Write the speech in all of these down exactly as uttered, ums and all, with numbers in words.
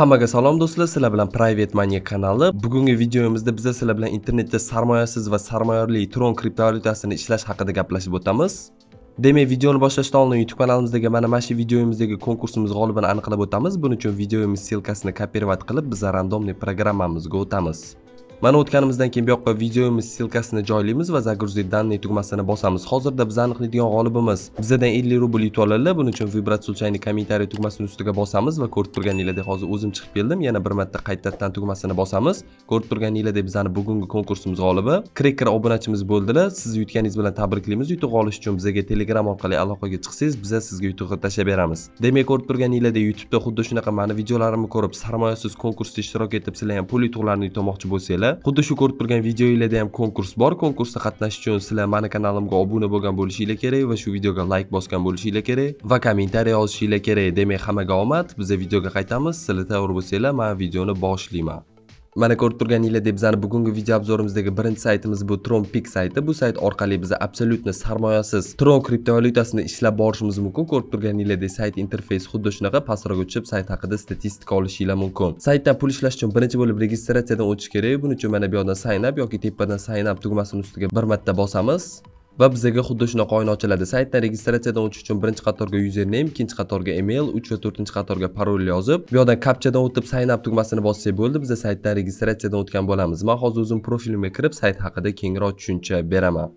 Hammaga salom do'stlar, sizlar bilan Private Money kanali. Bugungi videomizda biz sizlar bilan internetda sarmoyasiz va sarmoyali Tron kriptovalyutasini ishlash haqida gaplashib o'tamiz. Demak, videoni boshlashdan oldin YouTube kanalimizdagi mana mana shu videomizdagi konkursimiz g'olibini aniqlab o'tamiz. Buning uchun videomiz silkasini kopirovat qilib, biz randomli programmamizga o'tamiz. Mana o'tganimizdan keyin bu yoqqa videomiz silkasini joylaymiz va загрузить данные tugmasini bosamiz. Hozirda biz aniqlaydigan g'olibimiz bizdan ellik rubl yutib oladi. Buning uchun vibrat sulchayni kommentariy tugmasini ustiga bosamiz va ko'rib turganingizda hozir o'zim chiqib keldim. Yana bir marta qaytadan tugmasini bosamiz. Ko'rib turganingizda bizani bugungi konkursimiz g'olibi Cracker obunachimiz bo'ldilar. Siz yutganingiz bilan tabriklaymiz. Yutuq olish uchun bizga Telegram orqali aloqaga chiqsangiz, biz sizga yutuqni tashab beramiz. Demak, ko'rib turganingizda YouTube'da xuddi shunaqa mana videolarimni ko'rib, sarmoyasiz konkursda ishtirok etib, sizlar ham pul yutuqlarini yutmoqchi bo'lsangiz, xuddi shu ko'rib turgan videoingizda ham konkurs bor. Konkursda qatnashish uchun sizlar mana kanalimga obuna bo'lgan bo'lishingiz kerak va shu videoga like bosgan bo'lishingiz kerak va kommentariy yozishingiz kerak. Demak, hammaga omad. Biz videoga qaytamiz. Sizlar tayyor bo'lsanglar, men videoni boshlayman. Mana ko'rib turganingizda bizani bugungi video obzorimizdagi birinchi saytimiz bu Tronpick sayti. Bu sayt orqali biz absolyutni sarmoyasiz Tron kriptovalyutasini ishlab borishimiz mumkin. Ko'rib turganingizda sayt interfeysi xuddi shunaqa. Pastroqqa o'tib sayt haqida statistika olishingiz mumkin. Saytdan pul ishlash uchun birinchi bo'lib registratsiyadan o'tish kerak. Buning uchun mana bu yerdan sign up yoki tepadan sign up tugmasini ustiga bir marta bosamiz va bizga xuddi shunaqa oyna ochiladi. Saytdan registratsiyadan o'tish uchun birinchi qatorga username, ikkinchi qatorga email, uch va to'rtinchi qatorga parol yozib, bu yerdan capchadan o'tib sign up tugmasini bossak bo'ldi. Biz saytdan registratsiyadan o'tgan bo'lamiz. Men hozir o'zim profilimga kirib sayt haqida kengroq tushuncha beraman.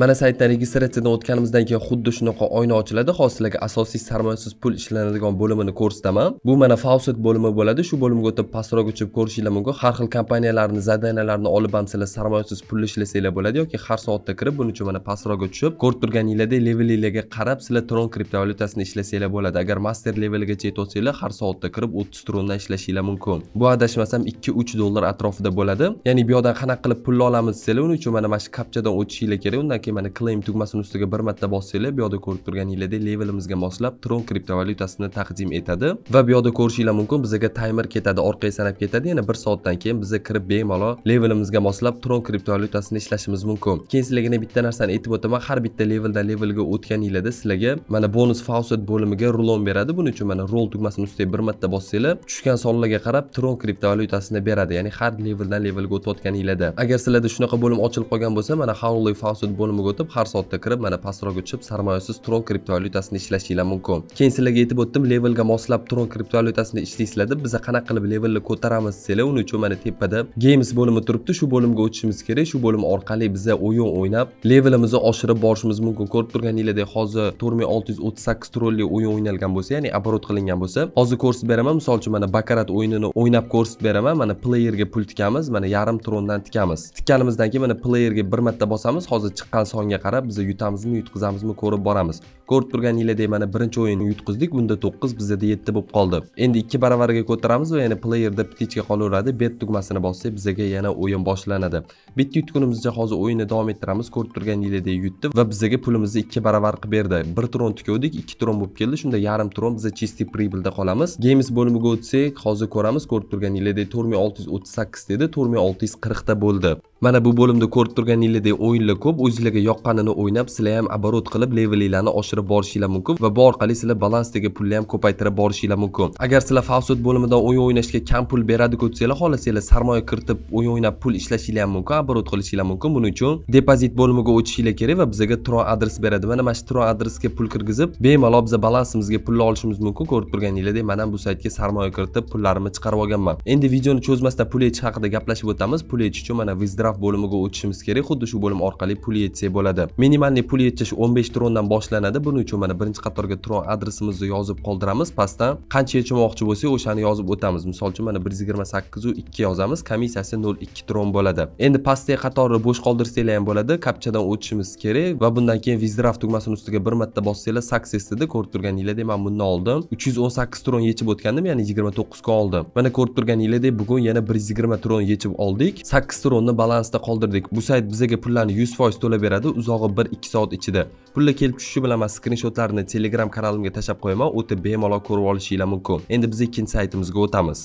Mana saytdan registratsiyadan o'tganimizdan keyin xuddi shunaqa oyna ochiladi. Hozir sizlarga asosiy sarmoyasiz pul ishlanadigan bo'limini ko'rsataman. Bu mana faucet bo'limi bo'ladi. Shu bo'limga o'tib pastroq uchib ko'rishingiz mumkin. Har xil kompaniyalarni, zadanalarni olib ham sizlar sarmoyasiz pul ishlasanglar bo'ladi yoki har soatda kirib, buning uchun mana pastroqqa tushib, ko'rib turganingizda levelingizga qarab sizlar Tron kriptovalyutasini ishlasanglar bo'ladi. Agar master leveligacha yetib olsanglar, har soatda kirib o'ttiz tronni ishlashingiz mumkin. Bu adashmasam ikki uch dollar atrofida bo'ladi. Ya'ni bu yerdan qanaqa qilib pul olamiz sizlar, uning uchun mana mana shu kapchadan o'tishingiz kerak. Keyin mana claim tugmasini ustiga bir marta bossanglar, bu yerda ko'rib turganingizda levelimizga moslab Tron kriptovalyutasini taqdim etadi va bu yerda ko'rishingiz mumkin bizga timer ketadi, orqaga sanab ketadi. Yana bir soatdan keyin biz kirib bemalol levelimizga moslab Tron kriptovalyutasini ishlashimiz mumkin. Keyin sizlarga bitta narsani aytib o'taman, har bitta leveldan levelga o'tganingizda sizlarga mana bonus faucet bo'limiga rulon beradi. Buning uchun mana roll tugmasini ustiga bir marta bossanglar, tushgan sonlarga qarab Tron kriptovalyutasini beradi. Ya'ni har leveldan levelga o'tayotganingizda agar sizlarda shunaqa bo'lim ochilib qolgan bo'lsa, mana howly faucet bo'limiga o'tib har soatda kirib mana pastroqqa tushib sarmoyasiz Tron kriptovalyutasini ishlashingiz mumkin. Keyin sizlarga aytib o'tdim, levelga moslab Tron kriptovalyutasini ishlaysizlar deb. Biz qanaqa qilib levelni ko'taramiz sizlar, uning uchun mana tepada games bo'limi turibdi, shu bo'limga o'tishimiz kerak. Shu bo'lim orqali biz o'yin o'ynab levelimizni oshirib borishimiz mumkin. Ko'rib turganingizda hozir to'rt ming olti yuz o'ttiz sakkiz trolli o'yin o'ynalgan bo'lsa, ya'ni aborot qilingan bo'lsa, hozir ko'rsatib beraman. Misol uchun mana bakarat o'yinini o'ynab ko'rsatib beraman. Mana playerga pul tikamiz, mana yarim trondan tikamiz. Tikkanimizdan keyin mana playerga bir marta bosamiz. Hozir chiqqan songa qarab biz yutamizmi yutqizamizmi ko'rib boramiz. Ko'rib turganingizda mana birinchi o'yinni yutqizdik, bunda to'qqiz, bizda yetti bo'lib qoldi. Endi ikki baravariga ko'taramiz va yana playerda ptichka qolaveradi. Bet tugmasini bossak bizga yana o'yin boshlanadi. Bitta yutgunimizcha hozir o'yinni davom ettiramiz. Ko'rib turganingizda yutdi va bizga pulimizni ikki baravar qilib berdi. bir tron tikuvdik, ikki tron bo'lib keldi. Shunda yarim tron biz chisti pribilda qolamiz. Games bo'limiga o'tsak, hozir ko'ramiz, ko'rib turganingizda to'rt ming olti yuz o'ttiz sakkiz dedi, to'rt ming olti yuz qirq ta bo'ldi. Mana bu bo'limda ko'rib turganingizda o'yinlar ko'p, o'zingizga yoqqanini o'ynab sizlar ham aborot qilib levelinglarni oshirib borishingiz mumkin va bu orqali sizlar balansdagi pulni ham ko'paytirib borishingiz mumkin. Agar sizlar faucet bo'limidan o'yin o'ynashga kam pul beradiku sizlar xohlasanglar sarmoya kiritib o'yin o'ynab pul ishlashingiz ham mumkin, aborot qilishingiz mumkin. Buning uchun depozit bo'limiga o'tishingiz kerak va bizga Tron adres beradi. Mana mana shu Tron adresga pul kirgizib bemalol biz balansimizga pulni olishimiz mumkin. Ko'rib turganingizda men ham bu saytga sarmoya kiritib pullarimni chiqarib olganman. Endi videoni cho'zmasdan pul yetish haqida gaplashib o'tamiz. Pul yetish uchun mana withdraw bo'limiga o'tishimiz kerak. Xuddi shu bo'lim orqali pul yetsak bo'ladi. Minimalniy pul yetish o'n besh trondan boshlanadi. Buning uchun mana birinchi qatorga Tron adresimizni yozib qoldiramiz. Pastdan qancha yechmoqchi bo'lsak, o'shani yozib o'tamiz. Misol uchun mana bir yuz yigirma sakkiz u ikki yozamiz. Komissiyasi nol nuqta ikki tron bo'ladi. Endi pastdagi qatorni bo'sh qoldirsanglar ham bo'ladi. Kapchadan o'tishimiz kerak va bundan keyin withdraw tugmasini ustiga bir marta bossanglar success dedi. Ko'rib turganingizda men bundan oldim uch yuz o'n sakkiz tron yechib o'tgandim, ya'ni yigirma to'qqiz ga oldim. Mana ko'rib turganingizda bugun yana bir yuz yigirma tron yechib oldik. sakkiz tronni balansda qoldirdik. Bu sayt bizga pullarni yuz foiz to'lab beradi uzog'i bir ikki soat ichida. Pullar kelib tushishi bilan men skrinshotlarini Telegram kanalimga tashab qo'yaman, o'tib bemalol ko'rib olishingiz mumkin. Endi biz ikkinchi saytimizga o'tamiz.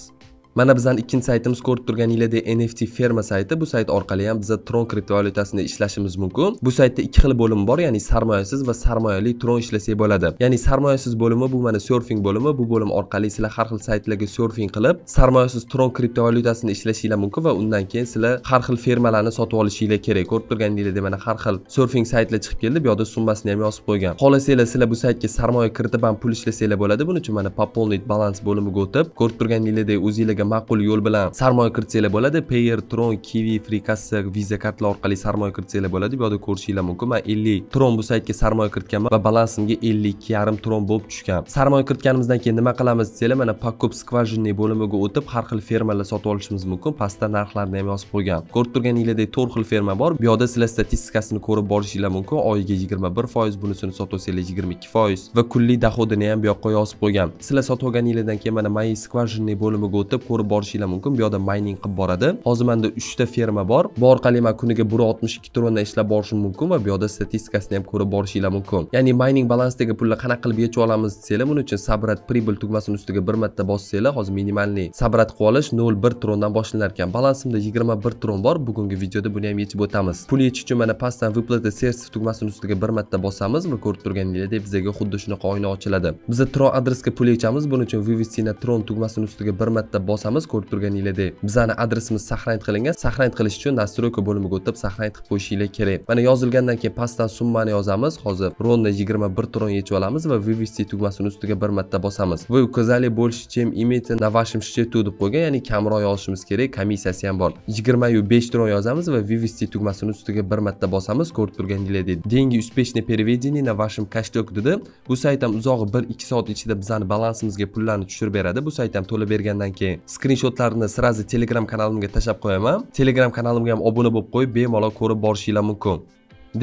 Mana bizning ikkinchi saytimiz ko'rib turganingizda N F T firma sayti. Bu sayt orqali ham biz Tron kriptovalyutasini ishlashimiz mumkin. Bu saytda ikki xil bo'lim bor, ya'ni sarmoyasiz va sarmoyali Tron ishlasak bo'ladi. Ya'ni sarmoyasiz bo'limi bu mana surfing bo'limi. Bu bo'lim orqali sizlar har xil saytlarga surfing qilib, sarmoyasiz Tron kriptovalyutasini ishlashinglar mumkin va undan keyin sizlar har xil firmalarni sotib olishinglar kerak. Ko'rib turganingizda mana har xil surfing saytlar chiqib keldi. Bu yerda summasini ham yozib qo'ygan. Xolasanglar sizlar bu saytga sarmoya kiritib ham pul ishlasanglar bo'ladi. Buning uchun mana Poponit balans bo'limiga o'tib, ko'rib turganingizda o'zingizga ma'qul yo'l bilan sarmoya kiritisinglar bo'ladi. Payeer, Tron, Kiwi, Free Kassa, Visa kartalar orqali sarmoya kiritisinglar bo'ladi. Bu yerda ko'rishinglar mumkin. Men ellik Tron bu saytga sarmoya kiritganman va balansimga ellik nuqta besh Tron bo'lib tushgan. Sarmoya kiritganimizdan keyin nima qilamiz desanglar, mana Pakop Skvajinniy bo'limiga o'tib, har xil firmalar sotib olishimiz mumkin. Pastda narxlarni ham yozib qo'ygan. Ko'rib turganingizdek to'rt xil firma bor. Bu yerda sizlar statistikasini ko'rib borishinglar mumkin. Oyiga yigirma bir foiz, bunisini sotsangiz yigirma ikki foiz va kunlik dohodini ham bu yoqqa yozib qo'ygan. Sizlar sotib olganingizdan keyin mana Mayiz Skvajinniy bo'limiga o'tib ko'rib borishinglar mumkin. Bu yerda mining qilib boradi. Hozir menda uchta firma bor. Bu orqali men kuniga bir nuqta oltmish ikki tronna ishlab borishim mumkin va bu yerda statistikasini ham ko'rib borishinglar mumkin. Ya'ni mining balansidagi pulni qanaqa qilib yechib olamiz desanglar, buning uchun sabrat pribl tugmasini ustiga bir marta bossanglar, hozir minimalni sabrat qilib olish nol nuqta bir trondan boshlanar ekan. Balansimda yigirma bir tron bor. Bugungi videoda buni ham yechib o'tamiz. Pul yechish uchun mana pastdan выплата сервис tugmasini ustiga bir marta bosamiz va ko'rib turganingizdek bizga xuddi shunaqa oyna ochiladi. Biz Tron adresga pul yechamiz. Buning uchun вывести на Tron tugmasini ustiga bir marta bosamiz. Ko'rib turganingizdek bizani adresimiz saqlanib qilingan. Saqlanib qilish uchun nastroyka bo'limiga o'tib saqlanib qilib qo'yishinglar kerak. Mana yozilgandan keyin pastdan summani yozamiz. Hozir ronni yigirma bir tron yechib olamiz va вывести tugmasini ustiga bir marta bosamiz. Вы указали больше, чем имеете на вашем счету deb qo'ygan, ya'ni kamroq yozishimiz kerak. Komissiyasi ham бор. yigirma besh tron yozamiz va вывести tugmasini ustiga bir marta bosamiz. Ko'rib turganingizdek деньги успешно переведены на вашем кошельке dedi. Bu sayt ham uzoq bir ikki soat ichida bizani balansimizga pullarni tushirib beradi. Bu sayt ham to'lab bergandan keyin screenshotlarni sirazi Telegram kanalimga tashab qo'yaman. Telegram kanalimga ham obuna bo'lib qo'yib, bemalol ko'rib borishinglar mumkin.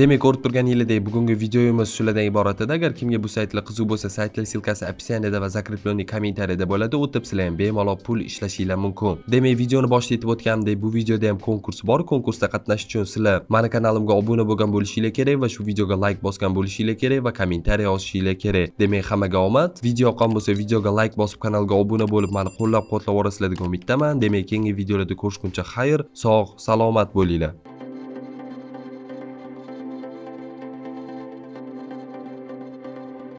Demek ko'rib turganingizdek bugungi videomiz shulardan iborat edi. Agar kimga bu saytlar qiziq bo'lsa, saytlar silkasi opsiyada va zakrepleniy kommentariyada bo'ladi. O'tib sizlar ham bemalol pul ishlashinglar mumkin. Demak, videoni boshlayib o'tganimdek, bu videoda ham konkurs bor. Konkursda qatnashish uchun sizlar meni kanalimga obuna bo'lgan bo'lishinglar kerak va shu videoga like bosgan bo'lishinglar kerak va kommentariya yozishinglar kerak. Demak, hammaga omad. Video yoqqan bo'lsa, videoga like bosib, kanalga obuna bo'lib, meni qo'llab-quvvatlab borasizlar degan umiddaman. Demak, keyingi videolarda ko'rishguncha xayr, sog', salomat bo'linglar.